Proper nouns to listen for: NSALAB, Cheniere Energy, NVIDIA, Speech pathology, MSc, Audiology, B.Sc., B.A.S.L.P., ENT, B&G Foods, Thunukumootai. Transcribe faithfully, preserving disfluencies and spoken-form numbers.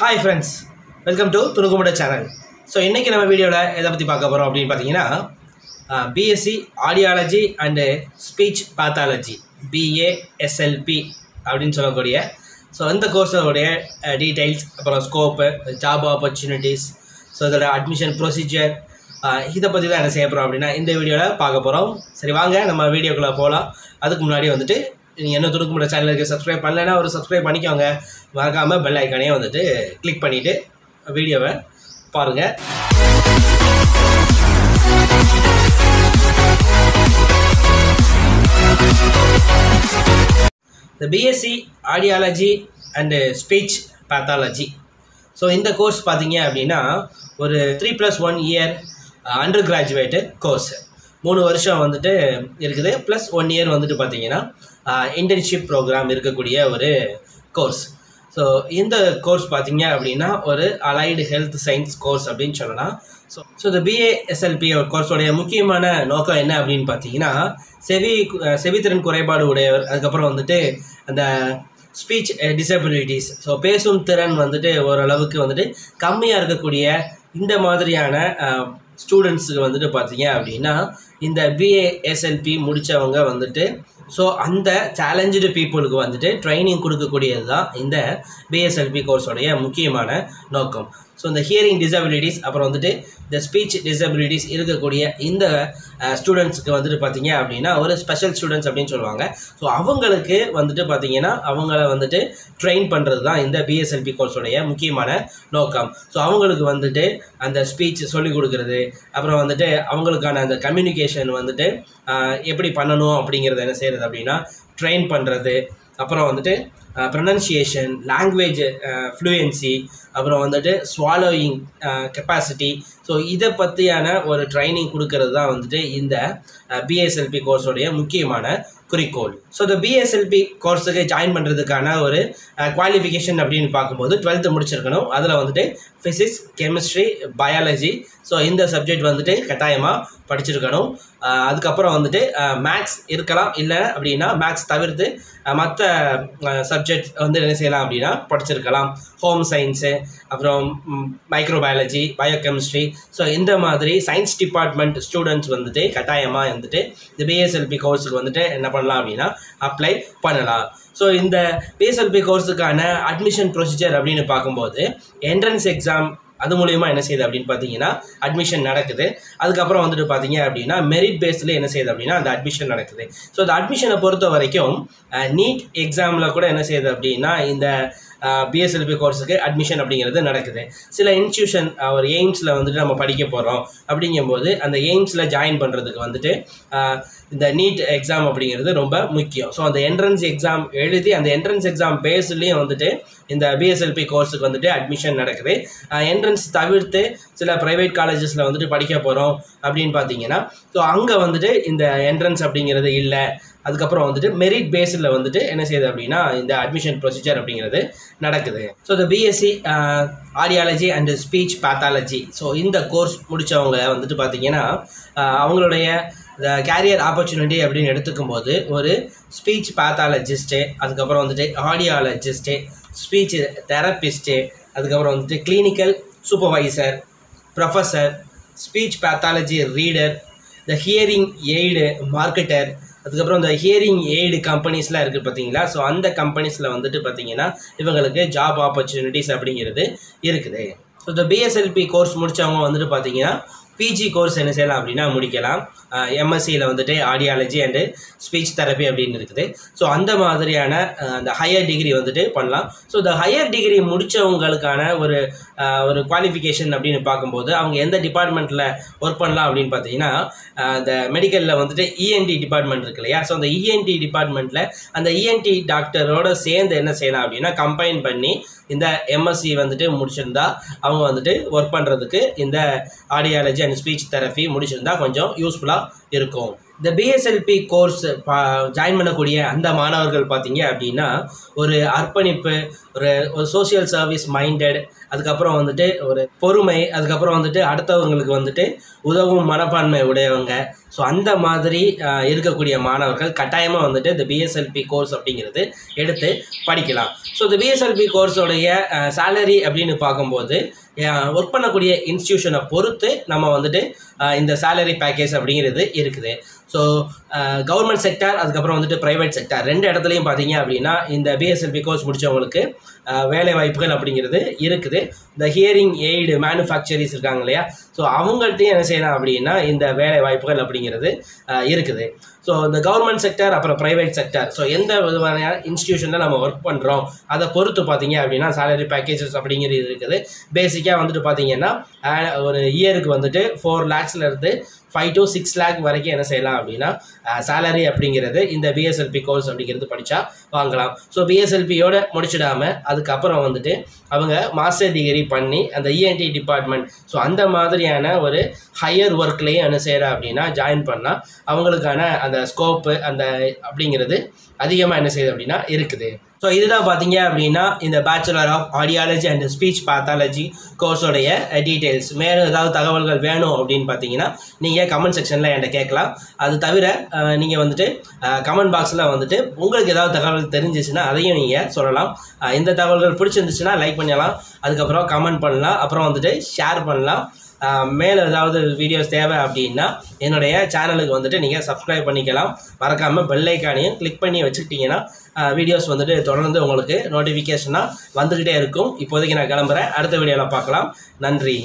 Hi friends, welcome to Thunukumootai channel. So inniki nama video la edha patti paakaporam appdi pathina B.Sc. Audiology and Speech Pathology B A S L P appdin solakodiya. So indha course oda details appuram scope, job opportunities, so the admission procedure idha patti da enna seiyaporam appdina indha video la paakaporam. Seri vaanga nama video ku la polam. Adukku munadi vandu If you want to subscribe to the subscribe to the channel, bell icon. Click on the video. The B.Sc. Audiology and Speech Pathology. So, in the course, is three plus one year undergraduate course. three years plus one year Uh, internship program course. So in the course is allied health science course. So, so the B A S L P course mukiyamana nokam enna appdinu pathina sevi sevithiran koreipadu udaiyavar adukapra vandute the speech disabilities, so pesum thiran vandute or alavukku vandute kammiya irukkuriya inda madriyana students vandute pathinga appadina inda B A S L P mudichavanga vandute. So, and the challenged people go on the training Kurukuriaza in the B S L P course or a Mukimana Nokum. So, the hearing disabilities upon the day, the speech disabilities Irgakuria in the uh, students Gavandri Patina Abdina or special students of Dinsolanga. So, Avangalake, Vandri Patina, Avangala on the day, train Pandraza in the B S L P course or a Mukimana Nokum. So, Avangalak on the day and the speech Soligurade, upon the day, Avangalakana and the communication on the day, uh, Epri Panano, Pringer than a say. Train Pandra, uh, pronunciation, language uh, fluency, swallowing uh, capacity. So, either Patiana or a training Kurukarada on the day in the uh, B S L P course or a Mukimana curriculum. So, the B S L P course join under the Kana or a qualification of Din Pakabo, the twelfth Murchakano, other on the day, physics, chemistry, biology. So, in the subject one the day, Katayama, Patichurkano, uh, Adkapra on the day, uh, max Irkala, Illa Abdina, max Tavirde, Amata uh, subject on the NSALAB Abdina, Patichurkalam, home science, Abram, microbiology, biochemistry. So in the madri science department students vandute katayama vandute the B S L P course ku vandute enna pannalam appadina apply pannalam. So in the B S L P course kana admission procedure appdinu paakumbodhu entrance exam adu mooliyama enna seidhu appdinu pathina admission nadakudhu adukapra vandute pathinga appadina merit based la enna seidhu appadina the admission nadakudhu. So the admission porutha varaikum neat exam la kuda enna seidhu appadina inda Uh, B S L P course admission அப்படிங்கிறது நடக்குது. சில institution அவர் எய்ம்ஸ்ல வந்துட்டு நம்ம படிக்க போறோம் அப்படிங்கும்போது அந்த எய்ம்ஸ்ல join பண்றதுக்கு வந்துட்டு இந்த நீட் எக்ஸாம் அப்படிங்கிறது ரொம்ப முக்கியம். சோ அந்த என்ட்ரன்ஸ் எக்ஸாம் எழுதி அந்த என்ட்ரன்ஸ் எக்ஸாம் பேஸ்லயே வந்துட்டு இந்த B S L P கோர்ஸ்க்கு வந்துட்டு அட்மிஷன் நடக்குது. என்ட்ரன்ஸ் தவிர்த்து சில பிரைவேட் காலேजेसல வந்துட்டு படிக்க போறோம் அப்படினு பாத்தீங்கன்னா சோ அங்க வந்துட்டு இந்த என்ட்ரன்ஸ் அப்படிங்கிறது இல்ல. அதுக்கு அப்புறம் வந்துட்டு merit based ல வந்துட்டு என்ன செய்யுது அப்படினா இந்த admission procedure அப்படிங்கிறது நடக்குது. So the B.Sc. uh, Audiology and Speech Pathology. So இந்த கோர்ஸ் முடிச்சவங்க வந்துட்டு பாத்தீங்கன்னா அவங்களுடைய the career opportunity அப்படினு எடுத்துக்கும்போது ஒரு speech pathologist, அதுக்கு அப்புறம் வந்துட்டு audiologist, speech therapist, அதுக்கு அப்புறம் வந்துட்டு clinical supervisor, professor, speech pathology reader, the hearing aid marketer. அதுக்கப்புறம் the hearing aid companies la irukku pathingala. So and the companies la vandu pathingina ivangalukku job opportunities அப்படிங்கிறது இருக்குது. So the B S L P course முடிச்சவங்க வந்து பாத்தீங்கன்னா P G course என்ன செய்யலாம் அப்படினா முடிக்கலாம். MSc ல வந்துட்டு audiology and speech therapy அப்படினு இருக்குது. So அந்த மாதிரியான அந்த higher degree வந்துட்டு பண்ணலாம். So the higher degree முடிச்சவங்களுக்கான ஒரு ஒரு qualification அப்படினு பாக்கும்போது அவங்க எந்த டிபார்ட்மென்ட்ல work பண்ணலாம் அப்படினு பாத்தீங்கன்னா அந்த மெடிக்கல்ல வந்துட்டு E N T டிபார்ட்மென்ட் இருக்குலையா. So அந்த E N T டிபார்ட்மென்ட்ல அந்த E N T டாக்டரோட சேர்ந்து என்ன செய்யலாம் அப்படினா கம்பைன் பண்ணி இந்த MSc வந்துட்டு முடிச்சிருந்தா அவங்க வந்துட்டு work பண்றதுக்கு இந்த audiology and speech therapy முடிச்சிருந்தா கொஞ்சம் யூஸ்புல்லா இருக்கும். The B S L P course join பண்ணக்கூடிய அந்த மாணவர்கள் பாத்தீங்க அப்படினா ஒரு அர்ப்பணிப்பு ஒரு social service minded அதுக்கு அப்புறம் வந்துட்டு ஒரு பொறுமை அதுக்கு அப்புறம் வந்துட்டு அடுத்தவங்களுக்கு வந்துட்டு உதவும் மனப்பான்மை உடையவங்க சோ அந்த மாதிரி இருக்கக்கூடிய மாணவர்கள் கட்டாயமா வந்துட்டு the B S L P course அப்படிங்கிறது எடுத்து படிக்கலாம் so the B S L P course உடைய salary அப்படினு பாக்கும்போது work பண்ணக்கூடிய institution பொறுத்து நம்ம வந்துட்டு இந்த salary package அப்படிங்கிறது இருக்குது So, uh, government sector and private sector. ரெண்டு இடத்துலயும் பாத்தீங்க அப்படினா இந்த B S L P course முடிச்சவங்களுக்கு வேலை வாய்ப்புகள் அப்படிங்கிறது இருக்குது. The hearing aid manufacturers இருக்காங்க இல்லையா? So, அவங்கள்ட்ட என்ன செய்யலாம் அப்படினா இந்த வேலை வாய்ப்புகள் அப்படிங்கிறது இருக்குது. So, the government sector and private sector. So, எந்த விதமான இன்ஸ்டிடியூஷன்ல நம்ம வர்க் பண்றோம் அத பொறுத்து பாத்தீங்க அப்படினா salary packages அப்படிங்கிறது இருக்குது. பேசிக்கா வந்துட்டு பாத்தீங்கன்னா ஒரு இயருக்கு வந்துட்டு four lakhsல இருந்து five to six lakh வரைக்கும் என்ன செய்யலாம் அப்படினா salary அப்படிங்கிறது இந்த B S L P course அப்படிங்கிறது படிச்சா வாங்கலாம் so B S L P யோட முடிச்சிடாம அதுக்கு அப்புறம் வந்துட்டு அவங்க மாஸ்டர் டிகிரி பண்ணி அந்த E N T department so அந்த மாதிரியான ஒரு ஹையர் வர்க்லயே என்ன செய்யற அப்படினா ஜாயின் பண்ணா அவங்களுக்கான அந்த ஸ்கோப் அந்த அப்படிங்கிறது அதிகமா என்ன செய்யுது அப்படினா இருக்குது So, this is the Bachelor of Audiology and Speech Pathology course details. If you have any questions, you can ask in the comment section. That's why you can ask in the comment box. If you have any questions, you can ask. If you have questions, you can like it, comment it, share it. மேல ஏதாவது videos தேவை அப்படினா என்னோட சேனலுக்கு வந்துட்டு நீங்க subscribe பண்ணிக்கலாம் மறக்காம bell ஐகானையும் click பண்ணி வெச்சிட்டீங்கனா வீடியோஸ் வந்துட்டு தொடர்ந்து உங்களுக்கு நோட்டிஃபிகேஷனா வந்துட்டே இருக்கும் இப்போதைக்கு நான் கிளம்பறேன் அடுத்த வீடியோல பார்க்கலாம் நன்றி